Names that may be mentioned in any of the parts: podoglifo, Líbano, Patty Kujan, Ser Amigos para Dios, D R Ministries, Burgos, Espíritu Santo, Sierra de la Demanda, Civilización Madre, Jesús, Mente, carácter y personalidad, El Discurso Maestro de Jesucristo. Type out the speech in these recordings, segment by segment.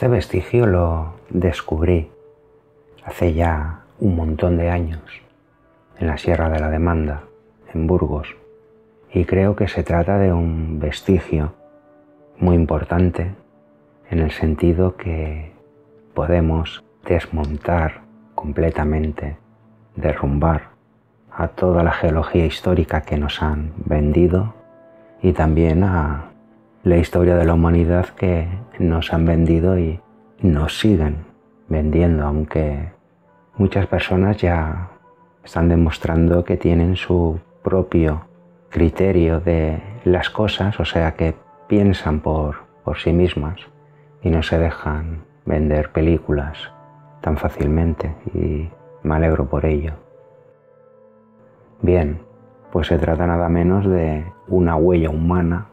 Este vestigio lo descubrí hace ya un montón de años, en la Sierra de la Demanda, en Burgos, y creo que se trata de un vestigio muy importante en el sentido que podemos desmontar completamente, derrumbar a toda la geología histórica que nos han vendido y también a la historia de la humanidad que nos han vendido y nos siguen vendiendo, aunque muchas personas ya están demostrando que tienen su propio criterio de las cosas, o sea que piensan por sí mismas y no se dejan vender películas tan fácilmente, y me alegro por ello. Bien, pues se trata nada menos de una huella humana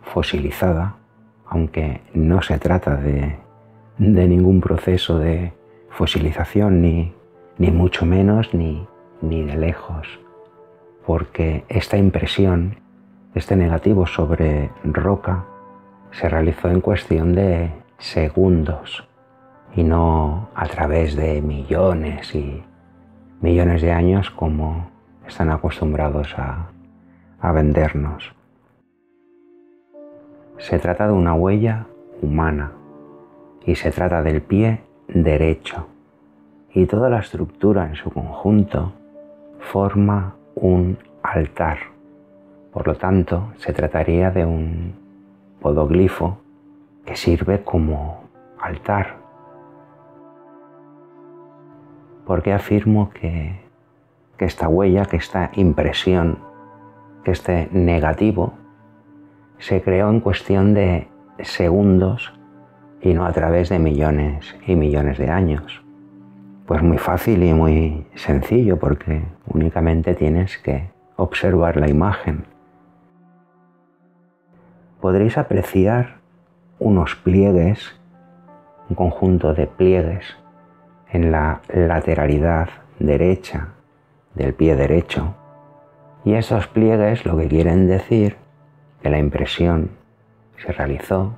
fosilizada, aunque no se trata de ningún proceso de fosilización, ni mucho menos, ni de lejos, porque esta impresión, este negativo sobre roca, se realizó en cuestión de segundos y no a través de millones y millones de años como están acostumbrados a vendernos. Se trata de una huella humana y se trata del pie derecho, y toda la estructura en su conjunto forma un altar. Por lo tanto, se trataría de un podoglifo que sirve como altar. ¿Por qué afirmo que esta huella, que esta impresión, que este negativo se creó en cuestión de segundos y no a través de millones y millones de años? Pues muy fácil y muy sencillo, porque únicamente tienes que observar la imagen. Podréis apreciar unos pliegues, un conjunto de pliegues en la lateralidad derecha del pie derecho, y esos pliegues lo que quieren decir que la impresión se realizó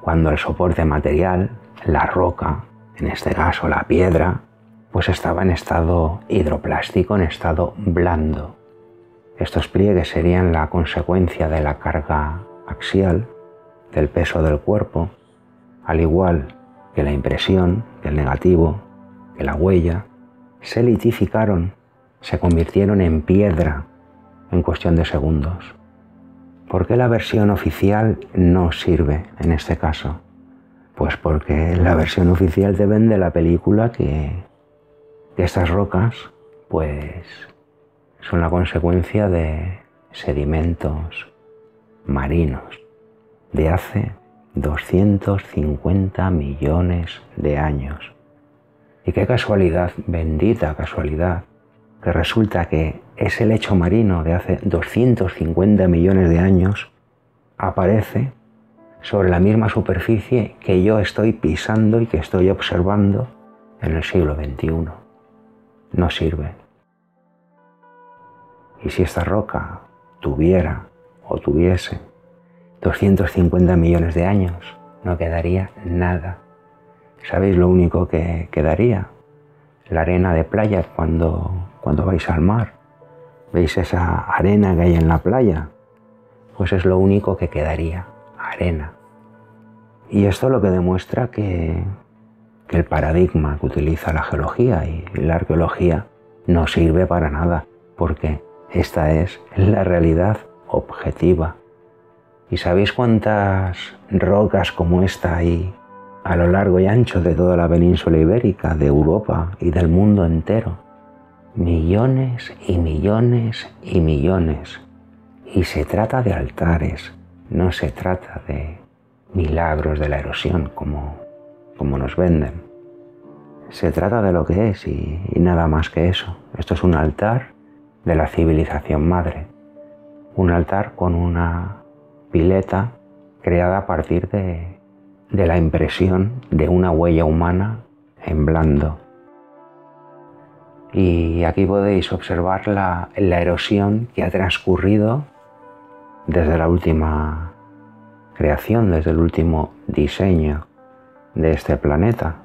cuando el soporte material, la roca, en este caso la piedra, pues estaba en estado hidroplástico, en estado blando. Estos pliegues serían la consecuencia de la carga axial, del peso del cuerpo, al igual que la impresión, que el negativo, que la huella, se litificaron, se convirtieron en piedra en cuestión de segundos. ¿Por qué la versión oficial no sirve en este caso? Pues porque la versión oficial te vende la película que estas rocas pues son la consecuencia de sedimentos marinos de hace 250 millones de años. Y qué casualidad, bendita casualidad, que resulta que ese lecho marino de hace 250 millones de años aparece sobre la misma superficie que yo estoy pisando y que estoy observando en el siglo XXI. No sirve. Y si esta roca tuviera o tuviese 250 millones de años, no quedaría nada. ¿Sabéis lo único que quedaría? La arena de playa cuando vais al mar. ¿Veis esa arena que hay en la playa? Pues es lo único que quedaría, arena. Y esto lo que demuestra que el paradigma que utiliza la geología y la arqueología no sirve para nada, porque esta es la realidad objetiva. ¿Y sabéis cuántas rocas como esta hay a lo largo y ancho de toda la península ibérica, de Europa y del mundo entero? Millones y millones y millones. Y se trata de altares, no se trata de milagros de la erosión como nos venden. Se trata de lo que es y nada más que eso. Esto es un altar de la civilización madre, un altar con una pileta creada a partir de la impresión de una huella humana en blando. Y aquí podéis observar la erosión que ha transcurrido desde la última creación, desde el último diseño. de este planeta.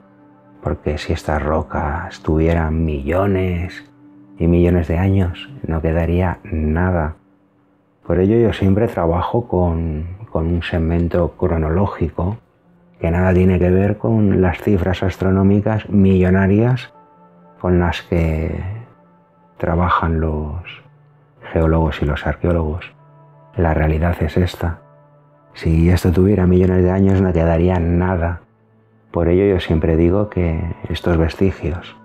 Porque si esta roca estuviera millones y millones de años, no quedaría nada. Por ello yo siempre trabajo con un segmento cronológico que nada tiene que ver con las cifras astronómicas millonarias con las que trabajan los geólogos y los arqueólogos. La realidad es esta. Si esto tuviera millones de años no quedaría nada. Por ello yo siempre digo que estos vestigios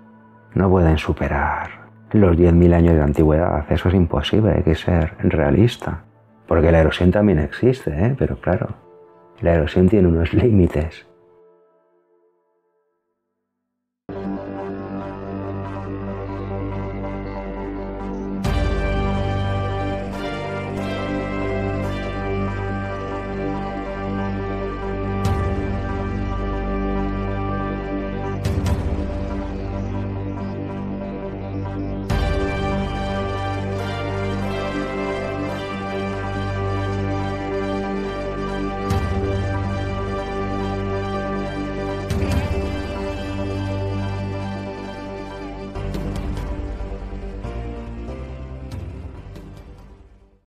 no pueden superar los 10.000 años de antigüedad. Eso es imposible, hay que ser realista. Porque la erosión también existe, pero claro, la erosión tiene unos límites.